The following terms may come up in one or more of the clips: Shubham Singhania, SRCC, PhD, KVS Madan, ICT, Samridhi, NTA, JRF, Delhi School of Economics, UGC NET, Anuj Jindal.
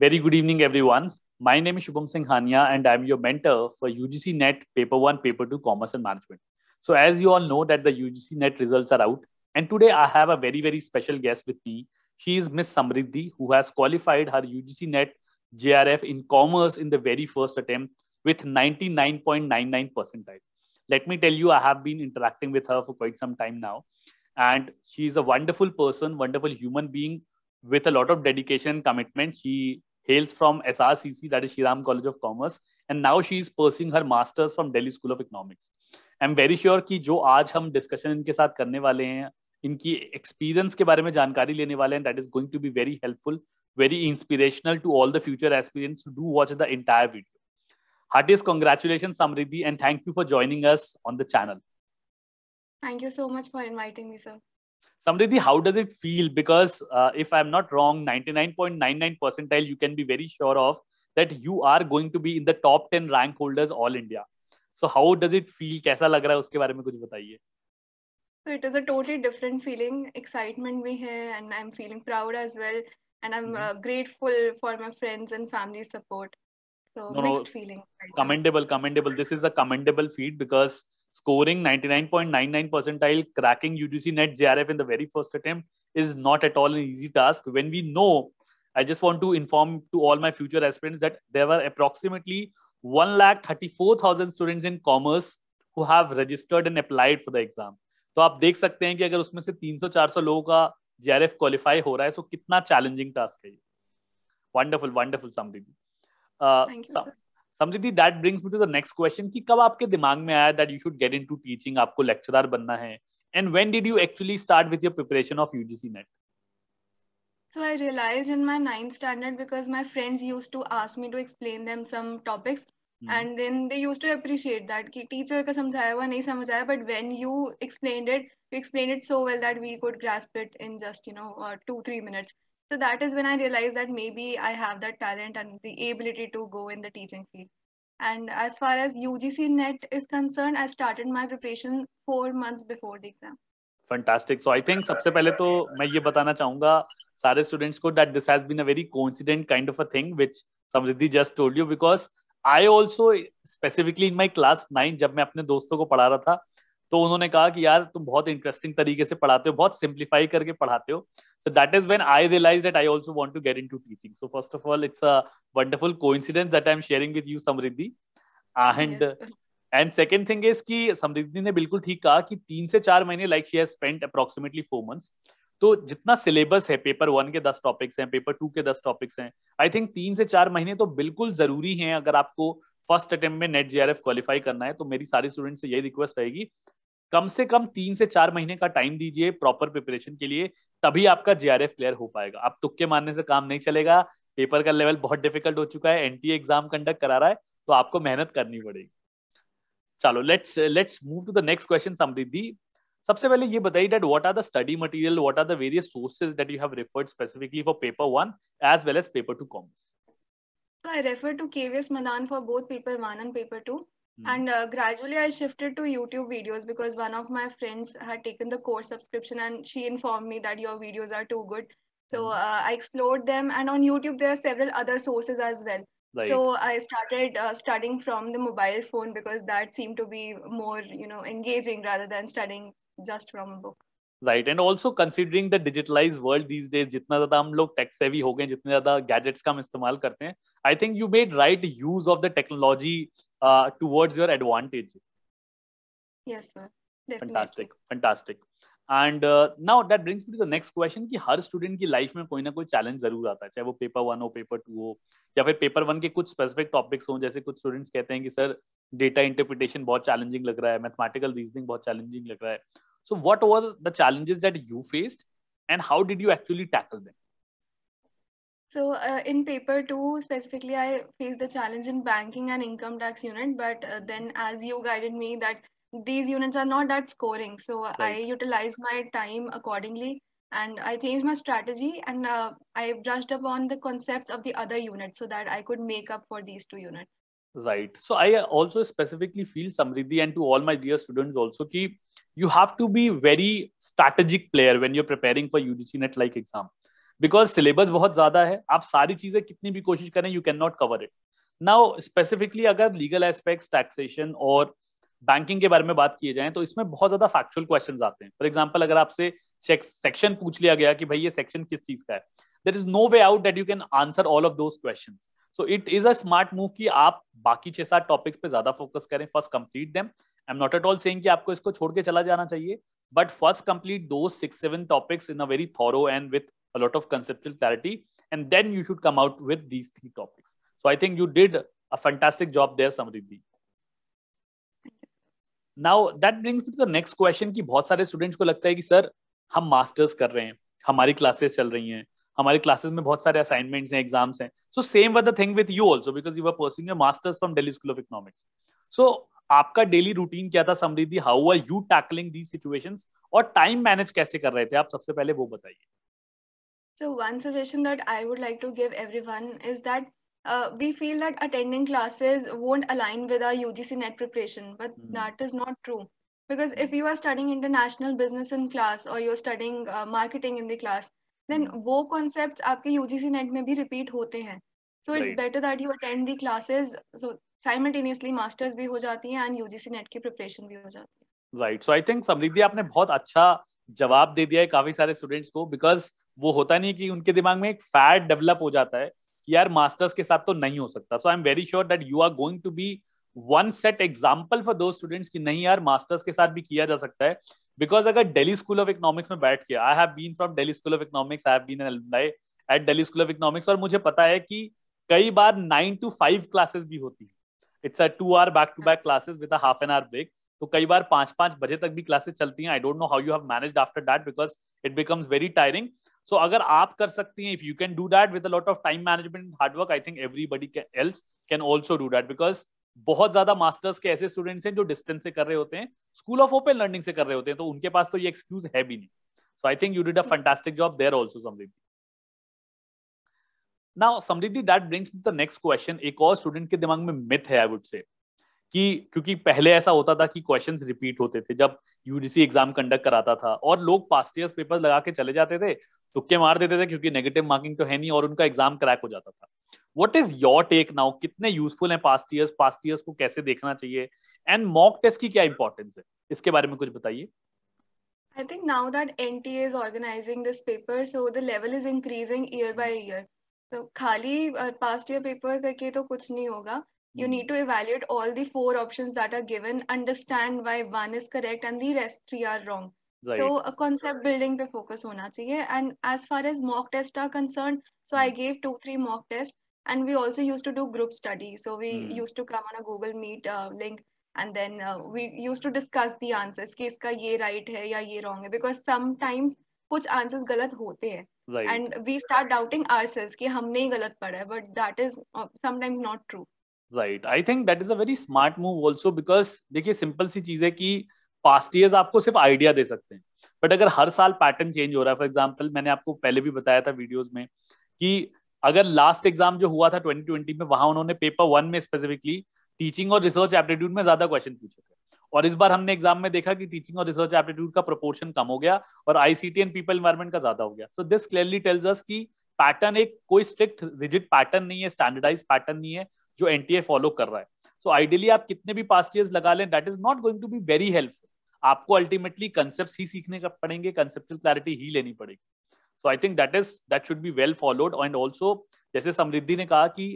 Very good evening, everyone. My name is Shubham Singhania, and I'm your mentor for UGC NET Paper 1, Paper 2, Commerce and Management. So as you all know that the UGC NET results are out, and today I have a very special guest with me. She is Miss Samridhi, who has qualified her UGC NET JRF in Commerce in the very first attempt with 99.99 percentile. Let me tell you, I have been interacting with her for quite some time now, and she is a wonderful person, wonderful human being, with a lot of dedication and commitment. She hails from SRCC, that is Shri Ram College of Commerce, and now she is pursuing her masters from Delhi School of Economics. I am very sure कि जो आज हम discussion इनके साथ करने वाले हैं, इनकी experience के बारे में जानकारी लेने वाले हैं, that is going to be very helpful, very inspirational to all the future aspirants who do watch the entire video. Heartiest congratulations, Samridhi, and thank you for joining us on the channel. Thank you so much for inviting me, sir. Samridhi, how does it feel? Because if I'm not wrong, 99.99 percentile, you can be very sure of that you are going to be in the top 10 rank holders all India. So how does it feel? कैसा लग रहा है, उसके बारे में कुछ बताइए. So it is a totally different feeling. Excitement भी है, and I'm feeling proud as well, and I'm grateful for my friends and family support. So mixed feeling. Commendable. This is a commendable feat because scoring 99.99 percentile, cracking UGC NET JRF in the very first attempt is not at all an easy task. When we know, I just want to inform to all my future aspirants that there were approximately 1,34,000 students in commerce who have registered and applied for the exam. तो आप देख सकते हैं कि अगर उसमें से 300-400 लोगों का JRF qualify हो रहा है, तो कितना challenging task है ये. Wonderful, Samridhi. Thank you, sir. Samridhi, that brings me to the next question कि कब आपके दिमाग में आया that you should get into teaching, आपको लेक्चरर बनना है, and when did you actually start with your preparation of UGC NET? So I realized in my 9th standard because my friends used to ask me to explain them some topics, and then they used to appreciate that कि teacher का समझाया हुआ नहीं समझ आया, but when you explained it so well that we could grasp it in just 2-3 minutes. So that is when I realized that maybe I have that talent and the ability to go in the teaching field. And as far as UGC NET is concerned, I started my preparation 4 months before the exam. Fantastic. So I think सबसे पहले तो मैं ये बताना चाहूँगा सारे students को that this has been a very coincident kind of a thing which Samridhi just told you, because I also specifically in my class 9 जब मैं अपने दोस्तों को पढ़ा रहा था तो उन्होंने कहा कि यार तुम बहुत इंटरेस्टिंग तरीके से पढ़ाते हो, बहुत सिंपलीफाई करके पढ़ाते हो. So that is when I realized that I also want to get into teaching. So first of all, it's a wonderful coincidence that I'm sharing with you, Samridhi. And yes, and second thing is कि Samridhi ने बिल्कुल ठीक कहा कि 3 से 4 महीने like she has spent approximately 4 months. तो जितना सिलेबस है, पेपर 1 के 10 टॉपिक्स हैं, पेपर 2 के 10 टॉपिक्स हैं, आई थिंक 3 से 4 महीने तो बिल्कुल जरूरी हैं अगर आपको फर्स्ट अटेम्प्ट में नेट JRF क्वालिफाई करना है. तो मेरी सारी स्टूडेंट से यही रिक्वेस्ट रहेगी, कम से कम 3 से 4 महीने का टाइम दीजिए प्रॉपर प्रिपरेशन के लिए, तभी आपका JRF क्लियर हो पाएगा. आप तुक्के मारने से काम नहीं चलेगा. पेपर का लेवल बहुत डिफिकल्ट हो चुका है, NTA एग्जाम कंडक्ट करा रहा है, तो आपको मेहनत करनी पड़ेगी. चलो let's move to the next question. Samriddhi, सबसे पहले ये बताइए that what are the study material, what are the various sources that you have referred specifically for paper 1 as well as paper 2 commerce. So I referred to KVS Madan for both paper 1 and paper 2. And gradually I shifted to YouTube videos because one of my friends had taken the course subscription and she informed me that your videos are too good. So I explored them, and on YouTube there are several other sources as well. Right. So I started studying from the mobile phone because that seemed to be more, engaging rather than studying just from a book. Right, and also considering the digitalized world these days, जितना ज़्यादा हम लोग tech savvy हो गए, जितने ज़्यादा gadgets का हम इस्तेमाल करते हैं, I think you made right use of the technology towards your advantage. Yes, sir. Definitely. Fantastic. And now that brings me to the next question कि हर student की life में कोई ना कोई challenge जरूर आता है, चाहे वो पेपर 1 हो, पेपर 2 हो, या फिर पेपर 1 के कुछ specific topics हों. जैसे कुछ students कहते हैं कि सर data interpretation बहुत challenging लग रहा है, mathematical reasoning बहुत challenging लग रहा है. So what were the challenges that you faced, and how did you actually tackle them? So in paper 2 specifically, I faced the challenge in banking and income tax unit. But then, as you guided me, that these units are not that scoring, so right. I utilized my time accordingly, and I changed my strategy, and I brushed upon the concepts of the other units so that I could make up for these 2 units. Right. So I also specifically feel, Samridhi, and to all my dear students also, कि you have to be very strategic player when you're preparing for UGC NET like exam, because syllabus बहुत ज्यादा है, आप सारी चीजें कितनी भी कोशिश करें you can not cover it. Now specifically अगर लीगल एस्पेक्ट्स, टैक्सेशन और बैंकिंग के बारे में बात किए जाए तो इसमें बहुत ज्यादा फैक्चुअल क्वेश्चंस आते हैं। फॉर एग्जांपल अगर आपसे सेक्शन पूछ लिया गया कि भाई ये सेक्शन किस चीज का है, there is no way out that you can answer all of those questions. So it is a smart move कि आप बाकी 6-7 टॉपिक्स पे ज्यादा फोकस करें, first complete them. I am not at all saying कि आपको इसको छोड़ के चला जाना चाहिए, but first complete those 6-7 topics in a very thorough and with a lot of conceptual clarity, and then you should come out with these 3 topics. So I think you did a fantastic job there, Samridhi. Now that brings me to the next question कि बहुत सारे students को लगता है कि sir हम masters कर रहे हैं, हमारी classes चल रही हैं, हमारी classes में बहुत सारे assignments हैं, exams हैं. So same was the thing with you also because you were pursuing a masters from Delhi School of Economics. So आपका डेली रूटीन क्या था Samriddhi? How are you tackling these situations और time manage कैसे कर रहे थे आप? सबसे पहले वो बताइए. So one suggestion that I would like to give everyone is that we feel that attending classes won't align with our UGC NET preparation, but that is not true. Because if you are studying international business in class or you're studying marketing in the class, then those concepts आपके UGC NET में भी repeat होते हैं. So it's better that you attend the classes. So simultaneously masters भी हो जाती हैं and UGC NET की preparation भी हो जाती है. Right. So I think समृद्धि आपने बहुत अच्छा जवाब दे दिया है काफी सारे स्टूडेंट्स को, बिकॉज वो होता नहीं कि उनके दिमाग में एक फैट डेवलप हो जाता है कि यार मास्टर्स के साथ तो नहीं हो सकता। So I am very sure that you are going to be one set example for those students कि नहीं यार मास्टर्स के साथ भी किया जा सकता है। बिकॉज अगर दिल्ली स्कूल ऑफ इकोनॉमिक्स में बैठ के, I have been from Delhi school of economics, I have been an alumni at Delhi school of economics, और मुझे पता है कि कई बार 9 to 5 क्लासेस भी होती है। It's a 2 hour back to back classes with a half an hour break, तो कई बार 5-5 बजे तक भी क्लासेस चलती हैं। I don't know how you have managed after that because it becomes very tiring. So अगर आप कर सकती हैं, if you can do that with a lot of time management and hard work, I think everybody else can also do that. Because बहुत ज्यादा masters के ऐसे students हैं जो डिस्टेंस से कर रहे होते हैं, स्कूल ऑफ ओपन लर्निंग से कर रहे होते हैं, तो उनके पास तो ये एक्सक्यूज है भी नहीं। So I think you did a fantastic job there also Samriddhi. Now Samriddhi that brings me the next question. एक और स्टूडेंट के दिमाग में मिथ है आई वुड से कि क्योंकि पहले ऐसा होता था कि क्वेश्चंस रिपीट होते थे जब यूजीसी एग्जाम कंडक्ट कराता था, और लोग पास्ट ईयर्स पेपर लगा के चले जाते थे, तुक्के मार देते थे क्योंकि नेगेटिव मार्किंग तो है नहीं, और उनका एग्जाम क्रैक हो जाता था। What is your take now? कितने यूजफुल है पास्ट ईयर्स को कैसे देखना चाहिए, एंड मॉक टेस्ट की क्या इंपॉर्टेंस है, इसके बारे में कुछ बताइए। I think now that NTA is organising this paper, so the level is increasing year by year. तो खाली पास्ट ईयर पेपर करके तो कुछ नहीं होगा। You need to evaluate all the 4 options that are given, understand why 1 is correct and the rest 3 are wrong. Right. So a concept building पे focus होना चाहिए. And as far as mock tests are concerned, so I gave 2-3 mock tests, and we also used to do group study. So we used to come on a Google Meet link, and then we used to discuss the answers. कि इसका ये right है या ये wrong है, because sometimes कुछ answers गलत होते हैं. Right. And we start doubting ourselves कि हमने ही गलत पढ़ा है, but that is sometimes not true. Right, I think that is a very smart move also, because देखिए सिंपल सी चीज है कि पास्ट ईयर्स आपको सिर्फ आइडिया दे सकते हैं, बट अगर हर साल पैटर्न चेंज हो रहा है, फॉर एग्जाम्पल मैंने आपको पहले भी बताया था वीडियोज में कि अगर लास्ट एग्जाम जो हुआ था 2020 में, वहां उन्होंने पेपर 1 में स्पेसिफिकली टीचिंग और रिसर्च एप्टीट्यूड में ज्यादा क्वेश्चन पूछे थे, और इस बार हमने एग्जाम में देखा कि टीचिंग और रिसर्च एप्टीट्यूड का प्रोपोर्शन कम हो गया और आईसीटी एंड पीपल एनवायरमेंट का ज्यादा हो गया। So this clearly tells us कि पैटर्न एक कोई स्ट्रिक्ट रिजिड पैटर्न नहीं है, स्टैंडर्डाइज पैटर्न नहीं है जो एनटीए फॉलो कर रहा है। सो आइडियली आप कितने भी पास्ट ईयर्स लगा लें, that is not going to be very helpful. आपको अल्टीमेटली कॉन्सेप्ट्स ही सीखने का पड़ेंगे, कॉन्सेप्चुअल क्लैरिटी ही लेनी पड़ेगी। So I think that should be well followed. And also जैसे समृद्धि ने कहा कि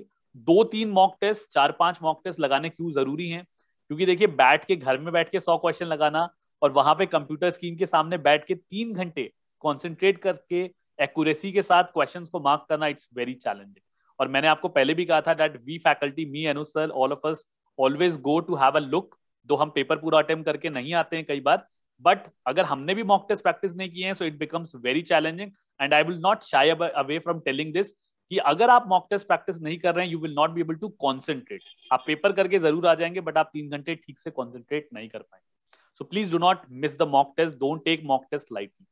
2-3 मॉक टेस्ट, 4-5 मॉक टेस्ट लगाने क्यों जरूरी है, क्योंकि देखिए बैठ के घर में बैठ के 100 क्वेश्चन लगाना और वहां पे कंप्यूटर स्क्रीन के सामने बैठ के 3 घंटे कॉन्सेंट्रेट करके एक्यूरेसी के साथ क्वेश्चन को मार्क करना, इट्स वेरी चैलेंजिंग। और मैंने आपको पहले भी कहा था that we faculty, me, Anuj sir, all of us always go to have a look. दो हम पेपर पूरा अटेम्प्ट करके नहीं आते हैं कई बार, बट अगर हमने भी मॉक टेस्ट प्रैक्टिस नहीं किए हैं so it becomes very challenging. And I will not shy away from telling this कि अगर आप मॉक टेस्ट प्रैक्टिस नहीं कर रहे हैं, you will not be able to concentrate. आप पेपर करके जरूर आ जाएंगे बट आप 3 घंटे ठीक से कॉन्सेंट्रेट नहीं कर पाएंगे। So please do not miss the mock test, don't take mock test lightly.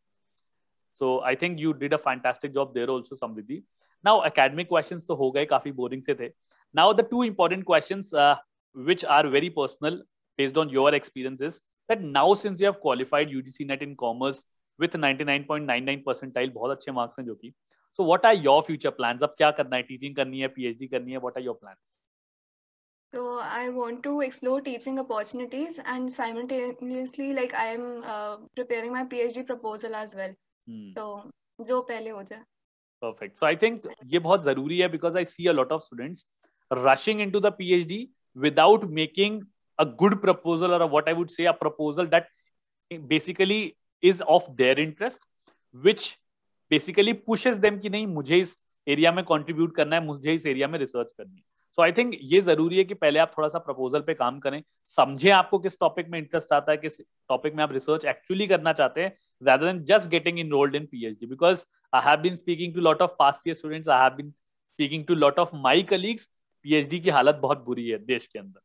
So I think you did a fantastic job there also Samriddhi. Now academic questions तो हो गए, काफी बोरिंग से थे। Now the 2 important questions which are very personal based on your experiences, that now since you have qualified UGC NET in commerce with 99.99 percentile, बहुत अच्छे marks हैं जो कि, so what are your future plans? अब क्या करना है, teaching करनी है, पीएचडी करनी है, what are your plans? So I want to explore teaching opportunities and simultaneously, like I am preparing my PhD proposal as well. So, जो पहले हो जाए. Perfect. So I think ये बहुत जरूरी है because I see a lot of students rushing into the PhD without making a good proposal or what I would say a proposal that basically is of their interest, which basically pushes them कि नहीं मुझे इस area में contribute करना है, मुझे इस area में research करनी है. So I think ये जरूरी है कि पहले आप थोड़ा सा प्रपोजल पे काम करें, समझें आपको किस टॉपिक में इंटरेस्ट आता है, किस टॉपिक में आप रिसर्च एक्चुअली करना चाहते हैं, rather than just getting enrolled in PhD. Because I have been speaking to lot of past year students, I have been speaking to lot of my colleagues. PhD की हालत बहुत बुरी है देश के अंदर,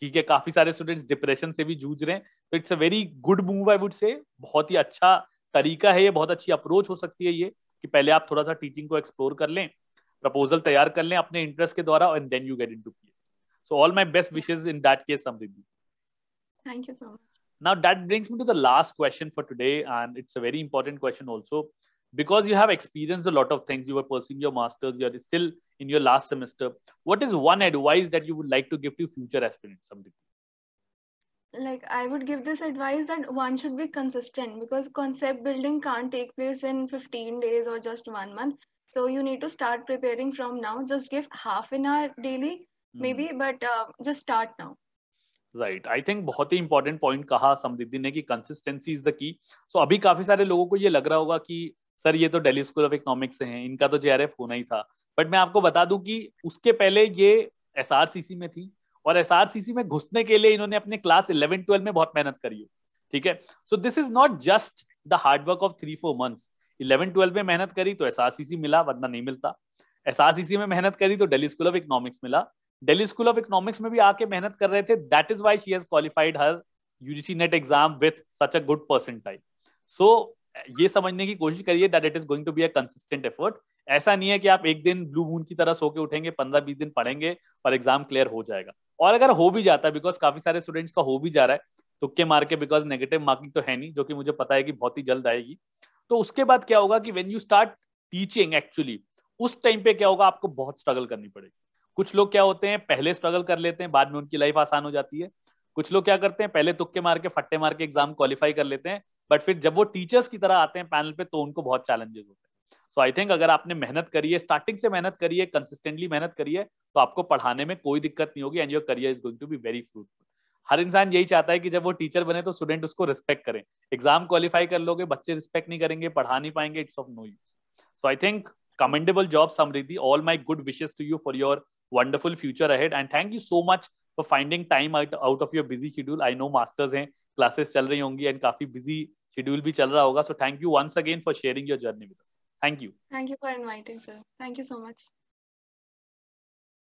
ठीक है, काफी सारे स्टूडेंट्स डिप्रेशन से भी जूझ रहे हैं. तो it's a very good move, I would say बहुत ही अच्छा तरीका है ये, बहुत अच्छी अप्रोच हो सकती है ये कि पहले आप थोड़ा सा टीचिंग को एक्सप्लोर कर लें, प्रपोजल तैयार कर लें अपने इंटरेस्ट के द्वारा, and then you get into PhD. So all my best wishes in that case, Samriddhi. Thank you so much. Now that brings me to the last question for today, and it's a very important question also, because you have experienced a lot of things, you were pursuing your masters, you are still in your last semester. What is one advice that you would like to give to future aspirants, Samriddhi? Like I would give this advice that one should be consistent, because concept building can't take place in 15 days or just 1 month. So you need to start preparing from now. Just give half an hour daily, maybe, but just start now. Right. I think बहुत ही important point कहा समृद्धि ने कि consistency is the key. So अभी काफी सारे लोगों को ये लग रहा होगा कि सर ये तो दिल्ली स्कूल ऑफ इकोनॉमिक्स से हैं, इनका तो JRF होना ही था. But मैं आपको बता दूं कि उसके पहले ये SRCC में थी, और SRCC में घुसने के लिए इन्होंने अपने क्लास 11-12 में बहुत मेहनत करी हो, ठीक है. So this is not just the hard work of 3-4 months. 11-12 में मेहनत करी तो SRCC मिला, वरना नहीं मिलता. SRCC में मेहनत करी तो दिल्ली स्कूल ऑफ इकोनॉमिक्स मिला. दिल्ली स्कूल ऑफ इकोनॉमिक्स में भी आके मेहनत कर रहे थे, that is why she has qualified her UGC NET exam with such a good percentile. So ये समझने की कोशिश करिए that it is going to be a consistent effort. ऐसा नहीं है कि आप एक दिन ब्लू मून की तरह सो के उठेंगे, 15-20 दिन पढ़ेंगे और एग्जाम क्लियर हो जाएगा. और अगर हो भी जाता है, बिकॉज काफी सारे स्टूडेंट्स का हो भी जा रहा है तुक्के मार के, बिकॉज नेगेटिव मार्किंग तो है नहीं, जो कि मुझे पता है कि बहुत ही जल्द आएगी. तो उसके बाद क्या होगा कि when you start teaching actually, उस टाइम पे क्या होगा, आपको बहुत स्ट्रगल करनी पड़ेगी. कुछ लोग क्या होते हैं पहले स्ट्रगल कर लेते हैं, बाद में उनकी लाइफ आसान हो जाती है. कुछ लोग क्या करते हैं पहले तुक्के मार के फट्टे मार के एग्जाम क्वालिफाई कर लेते हैं, बट फिर जब वो टीचर्स की तरह आते हैं पैनल पे तो उनको बहुत चैलेंजेस होते हैं. सो आई थिंक अगर आपने मेहनत करी है, स्टार्टिंग से मेहनत करी है, कंसिस्टेंटली मेहनत करी है, तो आपको पढ़ाने में कोई दिक्कत नहीं होगी, and your career is going to be very fruitful. हर इंसान यही चाहता है कि जब वो टीचर बने तो स्टूडेंट उसको रिस्पेक्ट करें. एग्जाम क्वालिफाई कर लोगे, बच्चे रिस्पेक्ट नहीं करेंगे, पढ़ा नहीं पाएंगे, it's of no use. So I think commendable job Samriddhi, all my good wishes to you for your wonderful future ahead, and thank you so much for finding time out of your busy schedule. I know masters हैं, classes चल रही होंगी, and काफी busy schedule भी चल रहा होगा. So thank you once again for sharing your journey with us. Thank you. Thank you for inviting sir. Thank you so much.